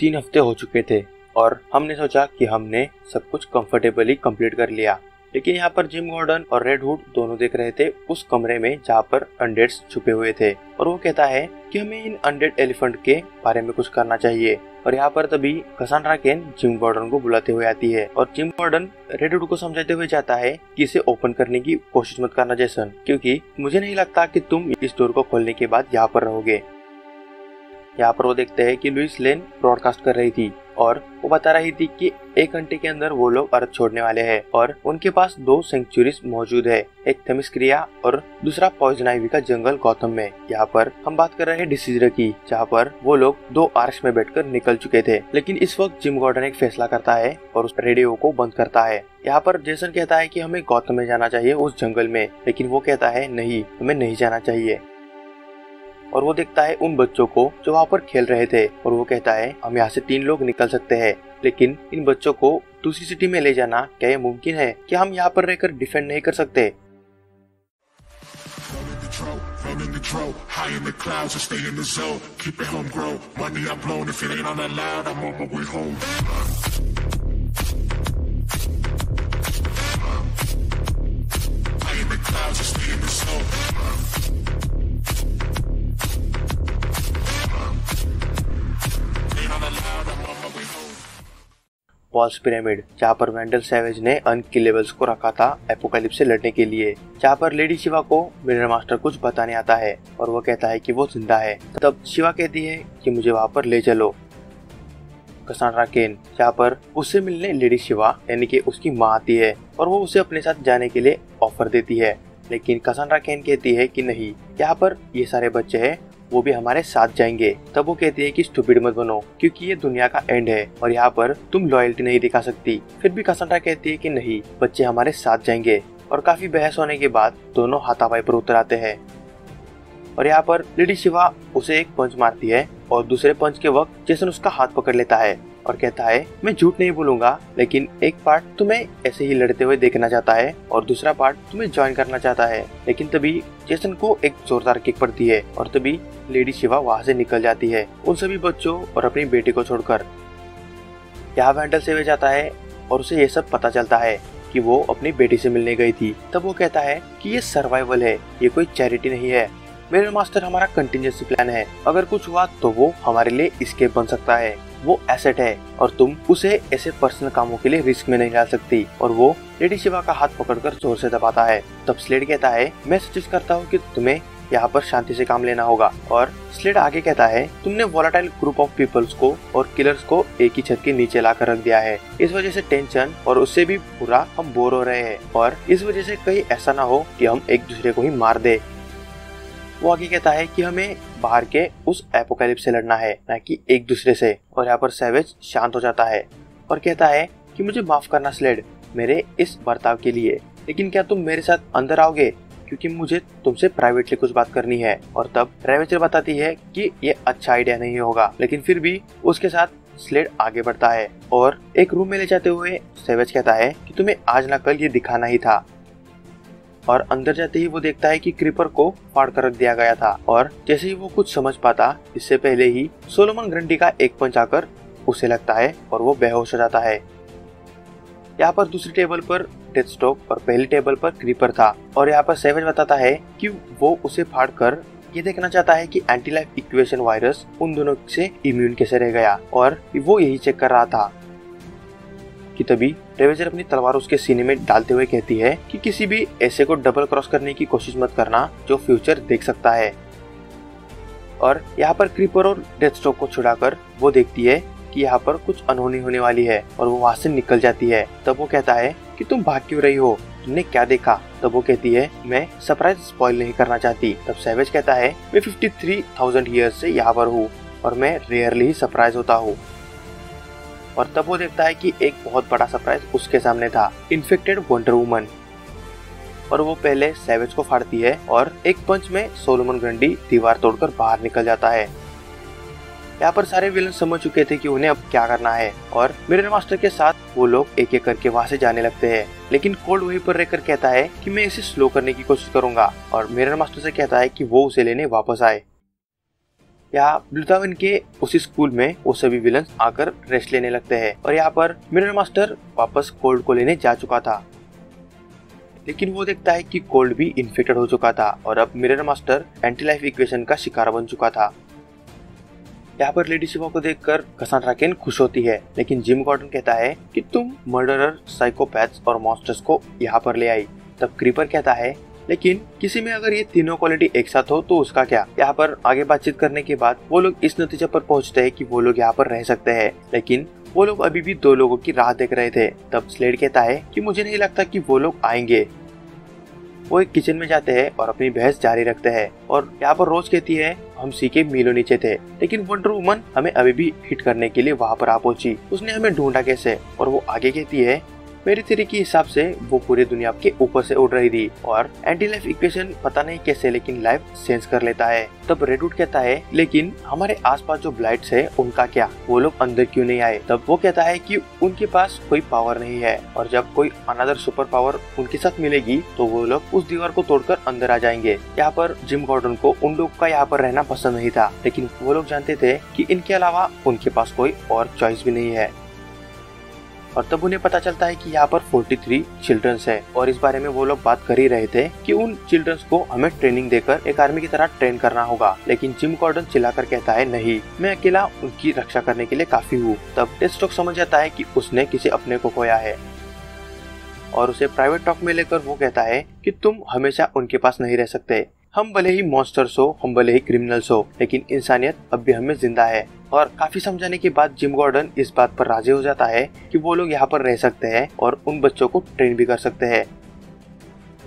3 हफ्ते हो चुके थे और हमने सोचा कि हमने सब कुछ कंफर्टेबली कंप्लीट कर लिया, लेकिन यहाँ पर जिम गॉर्डन और रेड हुड दोनों देख रहे थे उस कमरे में जहाँ पर अनडेड्स छुपे हुए थे और वो कहता है कि हमें इन अनडेड एलिफेंट के बारे में कुछ करना चाहिए। और यहाँ पर तभी कसांड्रा केन जिम गॉर्डन को बुलाते हुए आती है और जिम गॉर्डन रेड हुड को समझाते हुए जाता है कि इसे ओपन करने की कोशिश मत करना जेसन, क्योंकि मुझे नहीं लगता कि तुम इस डोर को खोलने के बाद यहाँ पर रहोगे। यहाँ पर वो देखते हैं कि लुइस लेन ब्रॉडकास्ट कर रही थी और वो बता रही थी कि 1 घंटे के अंदर वो लोग अर्थ छोड़ने वाले हैं और उनके पास 2 सेंचुरीज मौजूद है, एक थेमिस्क्रिया और दूसरा पॉइजन आइवी का जंगल गौतम में। यहाँ पर हम बात कर रहे हैं डिसीजर की, जहाँ पर वो लोग 2 आर्श में बैठकर निकल चुके थे, लेकिन इस वक्त जिम गॉर्डन एक फैसला करता है और उस रेडियो को बंद करता है। यहाँ पर जेसन कहता है कि हमें गौतम में जाना चाहिए, उस जंगल में, लेकिन वो कहता है नहीं, हमें नहीं जाना चाहिए। और वो देखता है उन बच्चों को जो वहाँ पर खेल रहे थे और वो कहता है हम यहाँ से 3 लोग निकल सकते हैं, लेकिन इन बच्चों को दूसरी सिटी में ले जाना क्या ये मुमकिन है? क्या हम यहाँ पर रहकर डिफेंड नहीं कर सकते? पॉल्स पिरामिड, जहाँ पर वैंडल सैवेज ने अनकिलेबल्स को रखा था एपोकैलिप्स से लड़ने के लिए, जहाँ पर लेडी शिवा को मिरर मास्टर कुछ बताने आता है और वो कहता है कि वो जिंदा है। तब शिवा कहती है कि मुझे वहाँ पर ले चलो। कसांड्रा केन, जहाँ पर उससे मिलने लेडी शिवा यानी कि उसकी माँ आती है और वो उसे अपने साथ जाने के लिए ऑफर देती है, लेकिन कसांड्रा केन कहती है कि नहीं, यहाँ पर ये सारे बच्चे हैं, वो भी हमारे साथ जाएंगे। तब वो कहती है कि स्टूपिड मत बनो, क्योंकि ये दुनिया का एंड है और यहाँ पर तुम लॉयल्टी नहीं दिखा सकती। फिर भी कसांड्रा कहती है कि नहीं, बच्चे हमारे साथ जाएंगे और काफी बहस होने के बाद दोनों हाथापाई पर उतर आते हैं और यहाँ पर लेडी शिवा उसे एक पंच मारती है और दूसरे पंच के वक्त जेसन उसका हाथ पकड़ लेता है और कहता है मैं झूठ नहीं बोलूंगा, लेकिन एक पार्ट तुम्हें ऐसे ही लड़ते हुए देखना चाहता है और दूसरा पार्ट तुम्हें ज्वाइन करना चाहता है। लेकिन तभी जेसन को एक जोरदार किक पड़ती है और तभी लेडी शिवा वहाँ से निकल जाती है उन सभी बच्चों और अपनी बेटी को छोड़कर। यहाँ वैंडल से वे जाता है और उसे ये सब पता चलता है कि वो अपनी बेटी से मिलने गई थी। तब वो कहता है कि ये सर्वाइवल है, ये कोई चैरिटी नहीं है, मिरर मास्टर हमारा कंटिजेंसी प्लान है, अगर कुछ हुआ तो वो हमारे लिए एस्केप बन सकता है, वो एसेट है और तुम उसे ऐसे पर्सनल कामों के लिए रिस्क में नहीं डाल सकती। और वो लेडी शिवा का हाथ पकड़कर जोर से दबाता है। तब स्लेड कहता है मैं सजेस्ट करता हूँ कि तुम्हें यहाँ पर शांति से काम लेना होगा। और स्लेड आगे कहता है तुमने वोलाटाइल ग्रुप ऑफ पीपल्स को और किलर्स को एक ही छत के नीचे लाकर रख दिया है, इस वजह से टेंशन और उससे भी बुरा हम बोर हो रहे हैं और इस वजह से कहीं ऐसा ना हो कि हम एक दूसरे को ही मार दे। वो आगे कहता है कि हमें बाहर के उस एपोकैलिप्स से लड़ना है, ना कि एक दूसरे से। और यहाँ पर सैवेज शांत हो जाता है और कहता है कि मुझे माफ करना स्लेड, मेरे इस बर्ताव के लिए, लेकिन क्या तुम मेरे साथ अंदर आओगे, क्योंकि मुझे तुमसे प्राइवेटली कुछ बात करनी है। और तब रेवेजर बताती है कि ये अच्छा आइडिया नहीं होगा, लेकिन फिर भी उसके साथ स्लेड आगे बढ़ता है और एक रूम में ले जाते हुए सैवेज कहता है कि तुम्हें आज ना कल ये दिखाना ही था। और अंदर जाते ही वो देखता है कि क्रीपर को फाड़ कर रख दिया गया था और जैसे ही वो कुछ समझ पाता इससे पहले ही सोलोमन ग्रंडी का एक पंच आकर उसे लगता है और वो बेहोश हो जाता है। यहाँ पर दूसरी टेबल पर डेथस्ट्रोक और पहली टेबल पर क्रीपर था और यहाँ पर सैवेज बताता है कि वो उसे फाड़ कर ये देखना चाहता है कि एंटी लाइफ इक्वेशन वायरस उन दोनों से इम्यून कैसे रह गया और वो यही चेक कर रहा था कि तभी रेवेजर अपनी तलवार उसके सीने में डालते हुए कहती है कि किसी भी ऐसे को डबल क्रॉस करने की कोशिश मत करना जो फ्यूचर देख सकता है। और यहाँ पर क्रीपर और डेथस्ट्रोक को छुड़ाकर वो देखती है कि यहाँ पर कुछ अनहोनी होने वाली है और वो वहाँ से निकल जाती है। तब वो कहता है कि तुम भाग क्यों रही हो, तुमने क्या देखा? तब वो कहती है मैं सरप्राइज स्पॉइल नहीं करना चाहती। तब सैवेज कहता है मैं 53,000 ईयर्स से यहाँ पर हूँ और मैं रेयरली ही सरप्राइज होता हूँ। और तब वो देखता है कि एक बहुत बड़ा सरप्राइज उसके सामने था, इन्फेक्टेड वंडर वुमन। और वो पहले सैवेज को फाड़ती है और एक पंच में सोलोमन ग्रंडी दीवार तोड़कर बाहर निकल जाता है। यहाँ पर सारे विलन समझ चुके थे कि उन्हें अब क्या करना है और मिरर मास्टर के साथ वो लोग एक एक करके वहाँ से जाने लगते हैं, लेकिन कोल्ड वहीं पर रहकर कहता है कि मैं इसे स्लो करने की कोशिश करूंगा और मिरर मास्टर से कहता है कि वो उसे लेने वापस आए। यहाँ ब्लूटावन के उसी स्कूल में वो सभी विलन आकर रेस्ट लेने लगते हैं और यहाँ पर मिरर मास्टर वापस कोल्ड को लेने जा चुका था, लेकिन वो देखता है कि कोल्ड भी इन्फेक्टेड हो चुका था और अब Mirror Master anti life equation का शिकार बन चुका था। यहाँ पर लेडी शिवा को देखकर कसांड्रा केन खुश होती है, लेकिन जिम गॉर्डन कहता है कि तुम मर्डरर, साइकोपैथ्स और मॉन्स्टर्स को यहाँ पर ले आई। तब क्रीपर कहता है लेकिन किसी में अगर ये तीनों क्वालिटी एक साथ हो तो उसका क्या। यहाँ पर आगे बातचीत करने के बाद वो लोग इस नतीजे पर पहुँचते हैं कि वो लोग यहाँ पर रह सकते हैं, लेकिन वो लोग अभी भी दो लोगों की राह देख रहे थे। तब स्लेड कहता है कि मुझे नहीं लगता कि वो लोग आएंगे। वो एक किचन में जाते हैं और अपनी बहस जारी रखते हैं और यहाँ पर रोज कहती है हम सीके मीलों नीचे थे, लेकिन वंडर वुमन हमें अभी भी हिट करने के लिए वहाँ पर आ पहुंची, उसने हमें ढूंढा कैसे। और वो आगे कहती है मेरी थ्योरी के हिसाब से वो पूरी दुनिया के ऊपर से उड़ रही थी और एंटी लाइफ इक्वेशन पता नहीं कैसे लेकिन लाइफ सेंस कर लेता है। तब रेड हुड कहता है लेकिन हमारे आसपास जो ब्लाइट्स है उनका क्या, वो लोग अंदर क्यों नहीं आए। तब वो कहता है कि उनके पास कोई पावर नहीं है और जब कोई अनदर सुपर पावर उनके साथ मिलेगी तो वो लोग उस दीवार को तोड़कर अंदर आ जाएंगे। यहाँ पर जिम गॉर्डन को उन लोग का यहाँ पर रहना पसंद नहीं था, लेकिन वो लोग जानते थे कि इनके अलावा उनके पास कोई और चॉइस भी नहीं है। और तब उन्हें पता चलता है कि यहाँ पर 43 चिल्ड्रंस हैं और इस बारे में वो लोग बात कर ही रहे थे कि उन चिल्ड्रंस को हमें ट्रेनिंग देकर एक आर्मी की तरह ट्रेन करना होगा, लेकिन जिम गॉर्डन चिल्लाकर कहता है नहीं, मैं अकेला उनकी रक्षा करने के लिए काफी हूँ। तब डेथस्ट्रोक समझ जाता है कि उसने किसी अपने को खोया है और उसे प्राइवेट टॉक में लेकर वो कहता है कि तुम हमेशा उनके पास नहीं रह सकते, हम भले ही मॉन्स्टर्स हो, हम भले ही क्रिमिनल्स हो, लेकिन इंसानियत अब भी हमें जिंदा है। और काफी समझाने के बाद जिम गॉर्डन इस बात पर राजी हो जाता है कि वो लोग यहाँ पर रह सकते हैं और उन बच्चों को ट्रेन भी कर सकते हैं,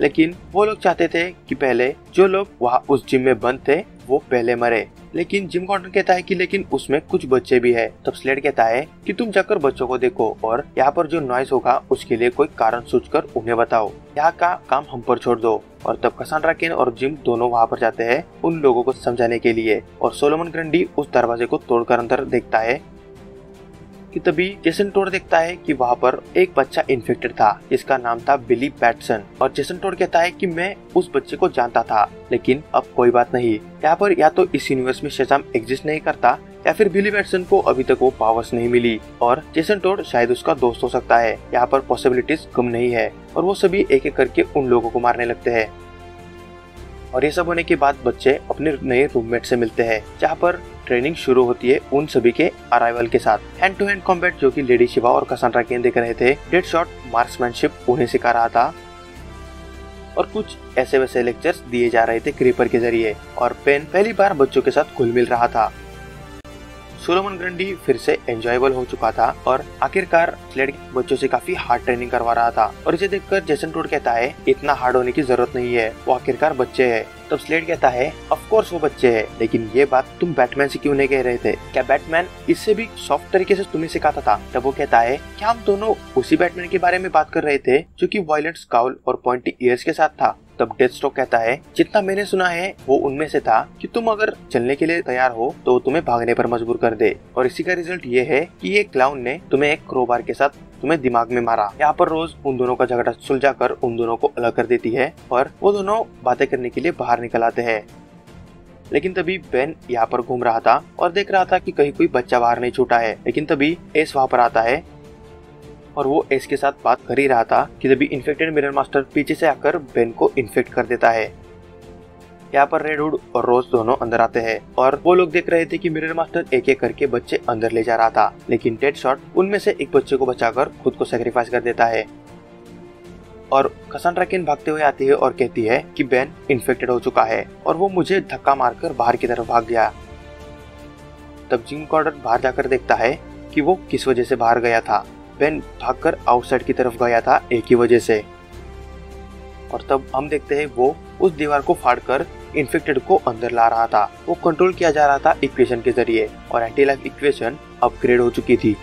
लेकिन वो लोग चाहते थे कि पहले जो लोग वहाँ उस जिम में बंद थे वो पहले मरे। लेकिन जिम गॉर्डन कहता है कि लेकिन उसमें कुछ बच्चे भी हैं। तब स्लेड कहता है कि तुम जाकर बच्चों को देखो और यहाँ पर जो नॉइस होगा उसके लिए कोई कारण सोचकर उन्हें बताओ, यहाँ का काम हम पर छोड़ दो। और तब कसांड्रा केन और जिम दोनों वहाँ पर जाते हैं उन लोगों को समझाने के लिए और सोलोमन ग्रंडी उस दरवाजे को तोड़कर अंदर देखता है कि तभी जेसन टोड देखता है कि वहाँ पर एक बच्चा इन्फेक्टेड था, इसका नाम था बिली बैटसन। और जेसन टोड कहता है कि मैं उस बच्चे को जानता था, लेकिन अब कोई बात नहीं, यहाँ पर या तो इस यूनिवर्स में शज़ाम एग्जिस्ट नहीं करता या फिर बिली बैटसन को अभी तक वो पावर्स नहीं मिली और जेसन टोड शायद उसका दोस्त हो सकता है, यहाँ पर पॉसिबिलिटीज कम नहीं है। और वो सभी एक एक करके उन लोगों को मारने लगते है और ये सब होने के बाद बच्चे अपने नए रूममेट से मिलते हैं, जहाँ पर ट्रेनिंग शुरू होती है उन सभी के अराइवल के साथ। हैंड टू हैंड कॉम्बैट जो कि लेडी शिवा और कसांड्रा केन देख रहे थे, डेडशॉट मार्क्समैनशिप उन्हें सिखा रहा था और कुछ ऐसे वैसे लेक्चर्स दिए जा रहे थे क्रीपर के जरिए। और पेन पहली बार बच्चों के साथ घुल मिल रहा था, सोलोमन ग्रंडी फिर से एंजॉयबल हो चुका था और आखिरकार स्लेड बच्चों से काफी हार्ड ट्रेनिंग करवा रहा था। और इसे देखकर जेसन टोड कहता है इतना हार्ड होने की जरूरत नहीं है, वो आखिरकार बच्चे हैं। तब स्लेड कहता है ऑफ कोर्स वो बच्चे हैं, लेकिन ये बात तुम बैटमैन से क्यों नहीं कह रहे थे, क्या बैटमैन इससे भी सॉफ्ट तरीके से तुम्हें सिखाता था। तब वो कहता है क्या हम दोनों उसी बैटमैन के बारे में बात कर रहे थे जो की वायलेंट स्काउल और पॉइंटी ईयर्स के साथ था। तब डेथस्ट्रोक कहता है जितना मैंने सुना है वो उनमें से था कि तुम अगर चलने के लिए तैयार हो तो वो तुम्हें भागने पर मजबूर कर दे, और इसी का रिजल्ट ये है कि ये क्लाउन ने तुम्हें एक क्रोबार के साथ तुम्हें दिमाग में मारा। यहाँ पर रोज उन दोनों का झगड़ा सुलझा कर उन दोनों को अलग कर देती है और वो दोनों बातें करने के लिए बाहर निकल आते हैं, लेकिन तभी बेन यहाँ पर घूम रहा था और देख रहा था कि कहीं कोई बच्चा बाहर नहीं छूटा है, लेकिन तभी एस वहाँ पर आता है और वो एस के साथ बात कर ही रहा था कि तभी इन्फेक्टेड मिरर मास्टर पीछे से आकर बेन को इन्फेक्ट कर देता है। यहाँ पर रेड हुड और रोज दोनों अंदर आते हैं और वो लोग देख रहे थे कि मिरर मास्टर एक एक करके बच्चे अंदर ले जा रहा था, लेकिन डेडशॉट उनमें से एक बच्चे को बचाकर खुद को सैक्रिफाइस कर देता है। और कसांड्रा केन भागते हुए आती है और कहती है कि बेन इन्फेक्टेड हो चुका है और वो मुझे धक्का मारकर बाहर की तरफ भाग गया। तब जिम गॉर्डन बाहर जाकर देखता है कि वो किस वजह से बाहर गया था, बेन भागकर आउटसाइड की तरफ गया था एक ही वजह से। और तब हम देखते हैं वो उस दीवार को फाड़कर इन्फेक्टेड को अंदर ला रहा था, वो कंट्रोल किया जा रहा था इक्वेशन के जरिए और एंटी लाइफ इक्वेशन अपग्रेड हो चुकी थी।